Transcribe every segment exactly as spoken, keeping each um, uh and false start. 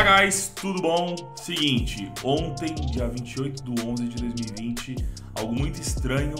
Fala guys, tudo bom? Seguinte, ontem, dia vinte e oito de onze de dois mil e vinte, algo muito estranho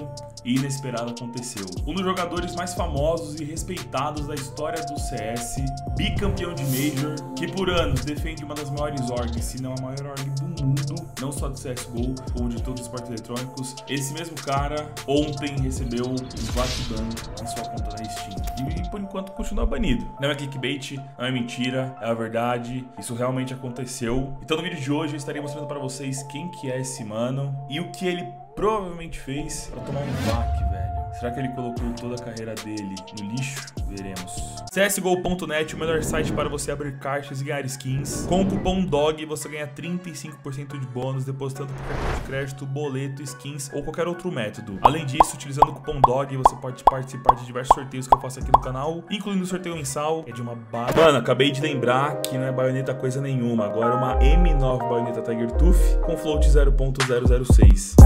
e inesperado aconteceu. Um dos jogadores mais famosos e respeitados da história do C S, bicampeão de Major, que por anos defende uma das maiores orgs, se não a maior org do mundo, não só do C S G O, como de todos os esportes eletrônicos, esse mesmo cara ontem recebeu um V A C ban em sua conta da Steam. E por enquanto continua banido. Não é clickbait, não é mentira, é a verdade, isso realmente aconteceu. Então no vídeo de hoje eu estarei mostrando para vocês quem que é esse mano e o que ele provavelmente fez para tomar um V A C, velho. Será que ele colocou toda a carreira dele no lixo? Veremos. C S G O ponto net, o melhor site para você abrir caixas e ganhar skins. Com o cupom D O G você ganha trinta e cinco por cento de bônus depositando por cartão de crédito, boleto, skins ou qualquer outro método. Além disso, utilizando o cupom D O G você pode participar de diversos sorteios que eu faço aqui no canal, incluindo o sorteio mensal, é de uma ba... Mano, acabei de lembrar que não é baioneta coisa nenhuma, agora é uma M nove baioneta Tiger Tooth com float zero ponto zero zero seis.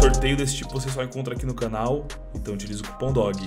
Sorteio desse tipo você só encontra aqui no canal, então utiliza o cupom D O G.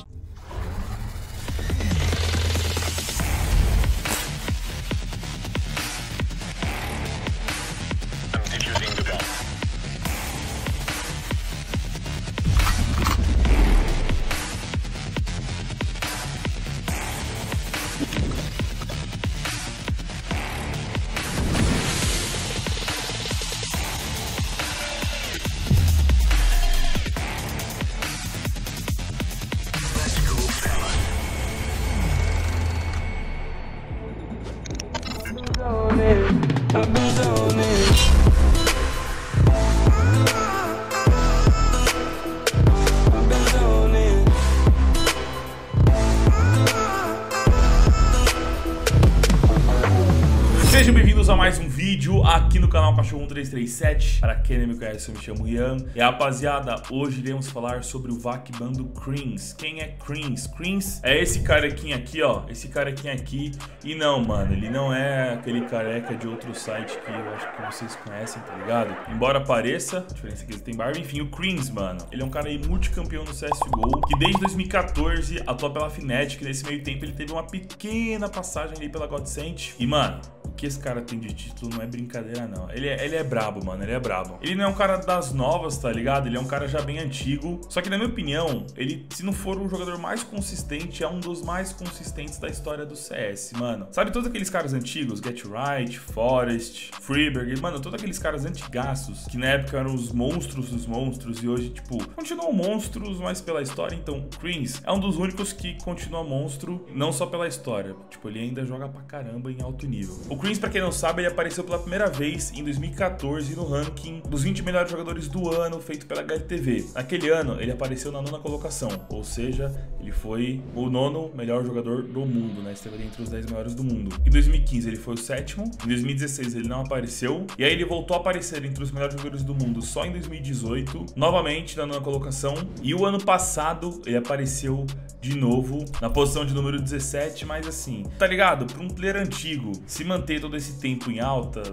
Sejam bem-vindos a mais um vídeo aqui no canal Cachorro um três três sete. Para quem não me conhece, eu me chamo Ian. E rapaziada, hoje iremos falar sobre o V A C ban do Creams. Quem é Creams? Creams é esse carequinha aqui, ó. Esse carequinha aqui. E não, mano, ele não é aquele careca de outro site que eu acho que vocês conhecem, tá ligado? Embora pareça, a diferença é que ele tem barba. Enfim, o Creams, mano, ele é um cara aí multicampeão no C S G O, que desde dois mil e quatorze atua pela Fnatic. Nesse meio tempo ele teve uma pequena passagem ali pela God Sent. E, mano, o que esse cara tem de título não é brincadeira, não. Ele é, ele é brabo, mano. Ele é brabo. Ele não é um cara das novas, tá ligado? Ele é um cara já bem antigo. Só que, na minha opinião, ele, se não for o jogador mais consistente, é um dos mais consistentes da história do C S, mano. Sabe todos aqueles caras antigos? Get Right, Forest, Freeberg, mano, todos aqueles caras antigaços, que na época eram os monstros dos monstros e hoje, tipo, continuam monstros, mas pela história. Então, o Creams é um dos únicos que continua monstro, não só pela história. Tipo, ele ainda joga pra caramba em alto nível. O Creams, pra quem não sabe, ele apareceu pela primeira vez em dois mil e quatorze no ranking dos vinte melhores jogadores do ano, feito pela H L T V. Naquele ano, ele apareceu na nona colocação, ou seja, ele foi o nono melhor jogador do mundo, né? Esteve ali entre os dez melhores do mundo. Em dois mil e quinze, ele foi o sétimo. Em dois mil e dezesseis, ele não apareceu. E aí, ele voltou a aparecer entre os melhores jogadores do mundo só em dois mil e dezoito, novamente na nona colocação. E o ano passado, ele apareceu de novo na posição de número dezessete, mas assim, tá ligado? Para um player antigo se manter todo esse tempo em alta,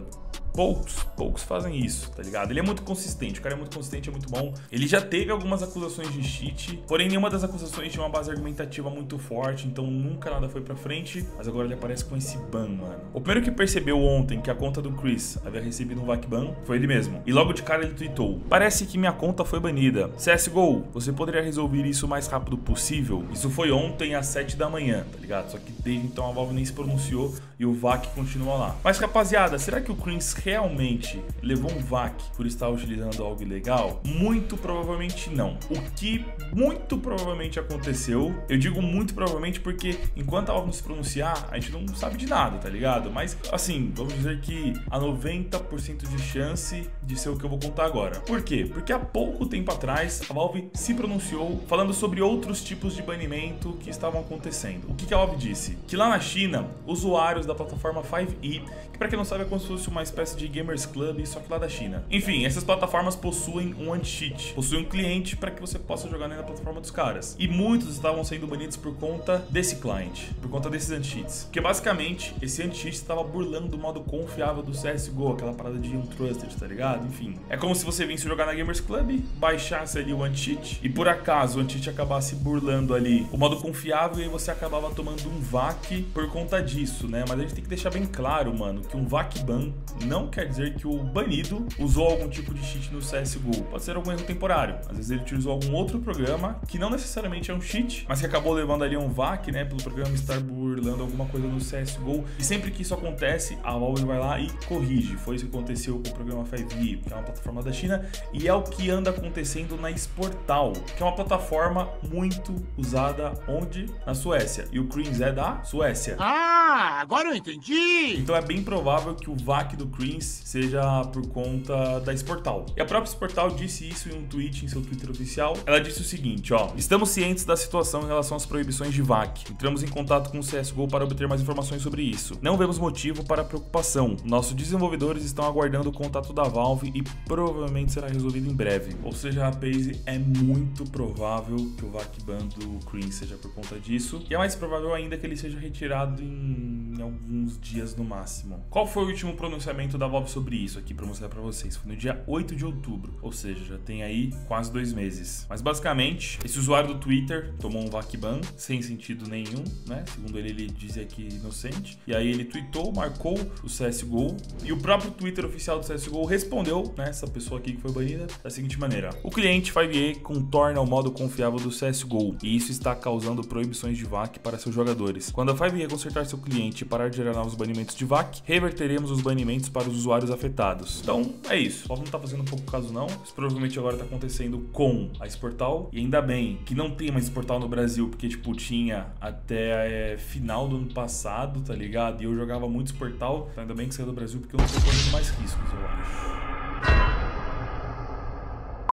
poucos, poucos fazem isso, tá ligado? Ele é muito consistente, o cara é muito consistente, é muito bom. Ele já teve algumas acusações de cheat, porém nenhuma das acusações tinha uma base argumentativa muito forte, então nunca nada foi pra frente, mas agora ele aparece com esse ban, mano. O primeiro que percebeu ontem que a conta do Chris havia recebido um V A C ban foi ele mesmo, e logo de cara ele tweetou: "Parece que minha conta foi banida. C S G O, você poderia resolver isso o mais rápido possível?" Isso foi ontem às sete da manhã, tá ligado? Só que desde então a Valve nem se pronunciou e o V A C continua lá. Mas rapaziada, será que o Chris realmente levou um V A C por estar utilizando algo ilegal? Muito provavelmente não. O que muito provavelmente aconteceu, eu digo muito provavelmente porque enquanto a Valve não se pronunciar, a gente não sabe de nada, tá ligado? Mas assim, vamos dizer que há noventa por cento de chance de ser o que eu vou contar agora. Por quê? Porque há pouco tempo atrás a Valve se pronunciou falando sobre outros tipos de banimento que estavam acontecendo. O que a Valve disse? Que lá na China, usuários da plataforma cinco E, que pra quem não sabe é como se fosse uma espécie espécie de Gamers Club, só que lá da China. Enfim, essas plataformas possuem um anti-cheat, possuem um cliente para que você possa jogar na plataforma dos caras. E muitos estavam sendo banidos por conta desse cliente, por conta desses anti-cheats. Porque basicamente, esse anti-cheat estava burlando do modo confiável do C S G O, aquela parada de untrusted, tá ligado? Enfim, é como se você viesse jogar na Gamers Club, baixasse ali o anti-cheat e por acaso o anti-cheat acabasse burlando ali o modo confiável e você acabava tomando um V A C por conta disso, né? Mas a gente tem que deixar bem claro, mano, que um V A C ban não quer dizer que o banido usou algum tipo de cheat no C S G O. Pode ser algum erro temporário. Às vezes ele utilizou algum outro programa que não necessariamente é um cheat, mas que acabou levando ali um V A C, né? Pelo programa estar burlando alguma coisa no C S G O. E sempre que isso acontece, a Valve vai lá e corrige. Foi isso que aconteceu com o programa cinco E, que é uma plataforma da China, e é o que anda acontecendo na Esportal, que é uma plataforma muito usada onde? Na Suécia. E o Creams é da Suécia. Ah, agora eu entendi! Então é bem provável que o V A C do Creams seja por conta da Esportal. E a própria Esportal disse isso em um tweet, em seu Twitter oficial. Ela disse o seguinte, ó: estamos cientes da situação em relação às proibições de V A C. Entramos em contato com o C S G O para obter mais informações sobre isso. Não vemos motivo para preocupação. Nossos desenvolvedores estão aguardando o contato da Valve e provavelmente será resolvido em breve. Ou seja, rapaz, é muito provável que o V A C ban do Creams seja por conta disso. E é mais provável ainda que ele seja retirado em alguns dias no máximo. Qual foi o último pronunciamento da Valve sobre isso aqui para mostrar para vocês? Foi no dia oito de outubro, ou seja, já tem aí quase dois meses. Mas basicamente, esse usuário do Twitter tomou um V A C ban sem sentido nenhum, né? Segundo ele, ele dizia que inocente. E aí ele tweetou, marcou o C S G O e o próprio Twitter oficial do C S G O respondeu, né, essa pessoa aqui que foi banida, da seguinte maneira: o cliente cinco E contorna o modo confiável do C S G O e isso está causando proibições de V A C para seus jogadores. Quando a cinco E consertar seu cliente e parar de gerar novos banimentos de V A C, reverteremos os banimentos para os usuários afetados. Então, é isso. Valve não tá fazendo um pouco caso não. Isso provavelmente agora tá acontecendo com a Esportal e ainda bem que não tem mais Esportal no Brasil, porque tipo, tinha até é, final do ano passado, tá ligado? E eu jogava muito Esportal, então ainda bem que saiu do Brasil, porque eu não tô correndo mais riscos, eu acho.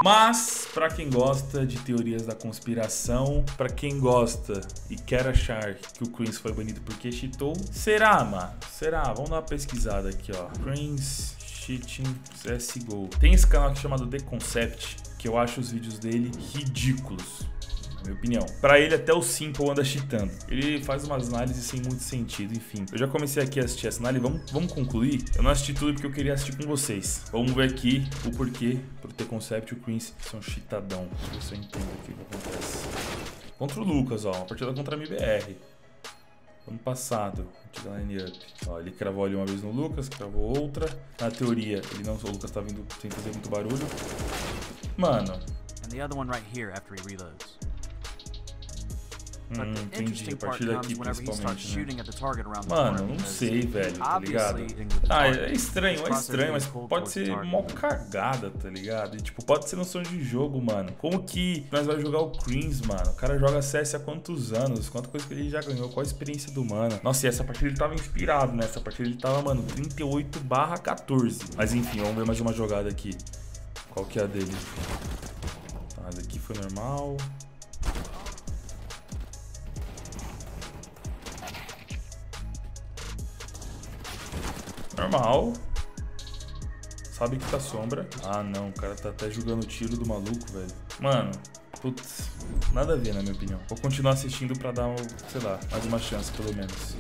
Mas, pra quem gosta de teorias da conspiração, pra quem gosta e quer achar que o Creams foi banido porque cheatou, será, mano? Será? Vamos dar uma pesquisada aqui, ó. Creams cheating C S G O. Tem esse canal aqui chamado The Concept, que eu acho os vídeos dele ridículos. Minha opinião. Pra ele, até o Simp anda cheatando. Ele faz umas análises sem muito sentido, enfim. Eu já comecei aqui a assistir essa análise, vamos, vamos concluir? Eu não assisti tudo porque eu queria assistir com vocês. Vamos ver aqui o porquê pro The Concept e o Creams são cheatadão. Deixa eu entender o que acontece. Contra o Lucas, ó. Uma partida contra a M B R. Ano passado, ó, ele cravou ali uma vez no Lucas, cravou outra. Na teoria, ele não só o Lucas tá vindo sem fazer muito barulho. Mano. And the other one right here after he reloads. Hum, entendi, a partir daqui principalmente, né? Mano, não sei, velho, tá ligado? Ah, é estranho, é estranho, mas pode ser mó cagada, tá ligado? E, tipo, pode ser noção de jogo, mano. Como que nós vamos jogar o Creams, mano? O cara joga C S há quantos anos? Quanta coisa que ele já ganhou? Qual a experiência do mano? Nossa, e essa partida ele tava inspirado, né? Essa partida ele tava, mano, trinta e oito barra quatorze. Mas enfim, vamos ver mais uma jogada aqui. Qual que é a dele? Tá, essa aqui foi normal. Normal. Sabe que tá sombra. Ah, não. O cara tá até jogando o tiro do maluco, velho. Mano, putz. Nada a ver, na minha opinião. Vou continuar assistindo pra dar, sei lá, mais uma chance, pelo menos.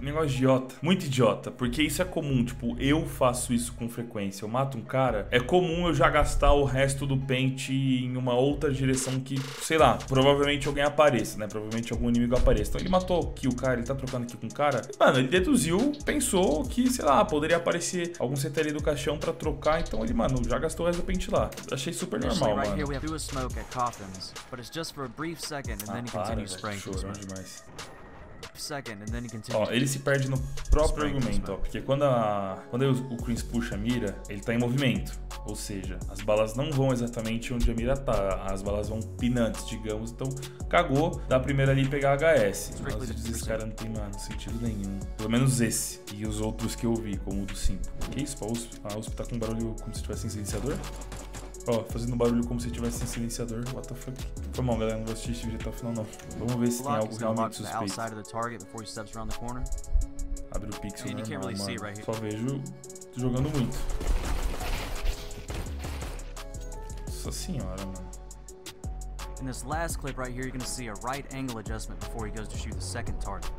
Negócio idiota, muito idiota, porque isso é comum, tipo, eu faço isso com frequência, eu mato um cara, é comum eu já gastar o resto do pente em uma outra direção que, sei lá, provavelmente alguém apareça, né, provavelmente algum inimigo apareça. Então ele matou aqui o cara, ele tá trocando aqui com o cara, e, mano, ele deduziu, pensou que, sei lá, poderia aparecer algum C T L do caixão pra trocar, então ele, mano, já gastou o resto do pente lá. Achei super normal, mano. Ah, para, velho, chorou demais. Ó, ele se perde no próprio argumento, ó, porque quando, a, quando o Creams puxa a mira, ele tá em movimento, ou seja, as balas não vão exatamente onde a mira tá, as balas vão pinantes, digamos, então cagou, dá a primeira ali e pegar H S. Os vídeos desse cara não tem, mano, sentido nenhum, pelo menos esse e os outros que eu vi, como o do Simp. Que isso, pô, a U S P tá com barulho como se tivesse um silenciador? Ó, oh, fazendo barulho como se tivesse um silenciador. What the fuck? Foi mal, galera. Não vou assistir esse vídeo até o final, não. Vamos ver se tem algo realmente suspeito. Abre o pixel, né? Não, mano, só vejo jogando muito. Nossa senhora, mano. In this last clip right here, you're gonna see a right angle adjustment before he goes to shoot the second target.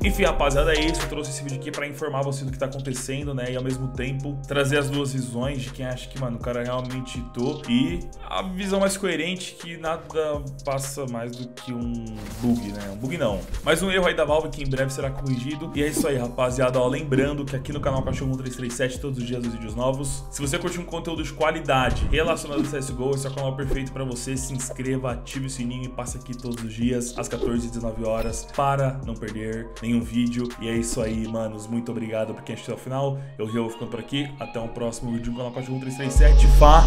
Enfim, rapaziada, é isso. Eu trouxe esse vídeo aqui pra informar você do que tá acontecendo, né? E ao mesmo tempo trazer as duas visões de quem acha que, mano, o cara realmente hitou, e a visão mais coerente, que nada passa mais do que um bug, né? Um bug não, mas um erro aí da Valve que em breve será corrigido. E é isso aí, rapaziada. Ó, lembrando que aqui no canal Cachorro um três três sete, todos os dias os vídeos novos. Se você curte um conteúdo de qualidade relacionado ao C S G O, esse é o canal perfeito pra você. Se inscreva, ative o sininho e passa aqui todos os dias, às quatorze e dezenove horas, para não perder nenhum vídeo. E é isso aí, manos. Muito obrigado por quem assistiu ao final. Eu vou ficando por aqui. Até um próximo vídeo do canal Cachorro um três três sete. Fá!